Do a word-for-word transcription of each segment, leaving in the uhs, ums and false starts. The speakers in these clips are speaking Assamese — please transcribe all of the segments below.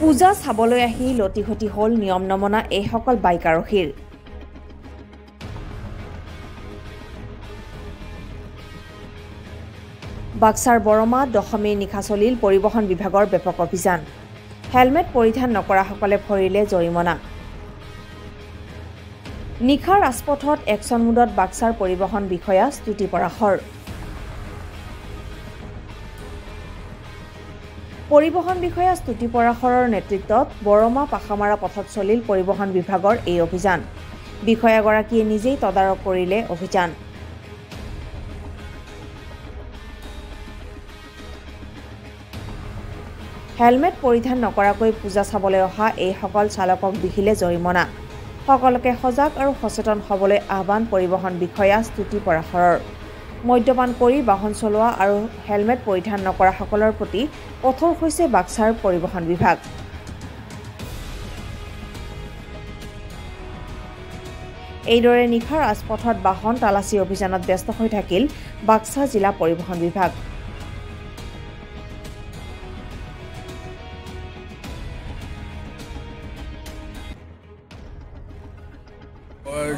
পূজা চাবলৈ আহি লতিঘটি হল নিয়ম নমনা এই সকল বাইক আৰোহীৰ। বাক্সাৰ বৰমা দশমী নিশা চলিল পৰিবহণ বিভাগৰ ব্যাপক অভিযান। হেলমেট পৰিধান নকৰা সকলে ভৰিলে জৰিমনা। নিশা ৰাজপথত একচন মুডত বাক্সাৰ পৰিবহণ বিষয়া স্তুতি পৰাশৰ। পৰিবহণ বিষয়া স্তুতি পৰাশৰৰ নেতৃত্বত বৰমা পাখামাৰা পথত চলিল পৰিবহণ বিভাগৰ এই অভিযান। বিষয়াগৰাকীয়ে নিজেই তদাৰক কৰিলে অভিযান। হেলমেট পৰিধান নকৰাকৈ পূজা চাবলৈ অহা এই সকল চালকক বিহিলে জৰিমনা। সকলোকে সজাগ আৰু সচেতন হ'বলৈ আহ্বান পৰিবহণ বিষয়া স্তুতি পৰাশৰৰ। মদ্যপান কৰি বাহন চলোৱা আৰু হেলমেট পৰিধান নকৰা সকলৰ প্ৰতি কঠোৰ হৈছে বাক্সাৰ পৰিবহণ বিভাগ। এইদৰে নিশা ৰাজপথত বাহন তালাচী অভিযানত ব্যস্ত হৈ থাকিল বাক্সা জিলা পৰিবহণ বিভাগ।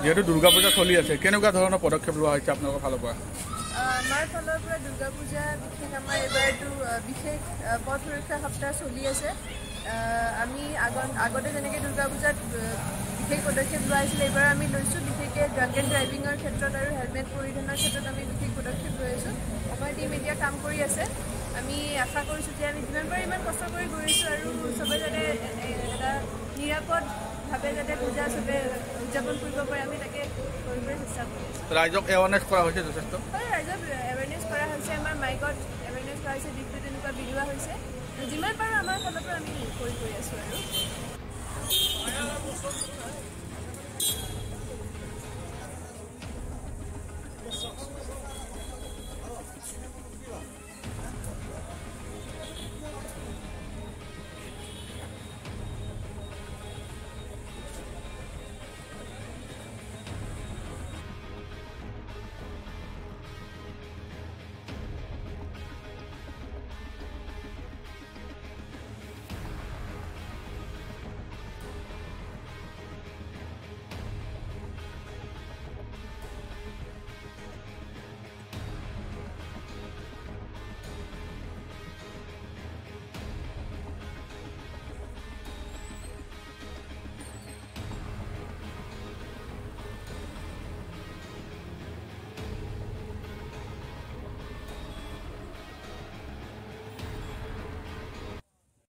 যেহেতু দুৰ্গা পূজা চলি আছে, কেনেকুৱা ধৰণৰ পদক্ষেপ লোৱা হৈছে আপোনালোকৰ ফালৰ পৰা? আমাৰ ফালৰ পৰা দুৰ্গা পূজা বিশেষ আমাৰ এবাৰটো বিশেষ পথ সুৰক্ষা সপ্তাহ চলি আছে। আমি আগতে যেনেকৈ দুৰ্গা পূজাত বিশেষ পদক্ষেপ লোৱা হৈছিল, এইবাৰ আমি লৈছোঁ বিশেষকৈ ড্ৰাংক এণ্ড ড্ৰাইভিঙৰ ক্ষেত্ৰত আৰু হেলমেট পৰিধানৰ ক্ষেত্ৰত আমি বিশেষ পদক্ষেপ লৈ আছোঁ। আমাৰ টিম এতিয়া কাম কৰি আছে। আমি আশা কৰিছোঁ যে আমি যিমান পাৰে ইমান কষ্ট কৰি গৈছোঁ আৰু চবে যাতে এটা নিৰাপদ ৰাইজক এৱাৰনেছ কৰা হৈছে। যথেষ্ট ৰাইজক এৱাৰনেছ কৰা হৈছে, আমাৰ মাইকত এৱাৰনেছ কৰা হৈছে, দিশটো তেনেকুৱা বিলোৱা হৈছে। যিমান পাৰোঁ আমাৰ ফালৰ পৰা আমি কৰি গৈ আছোঁ আৰু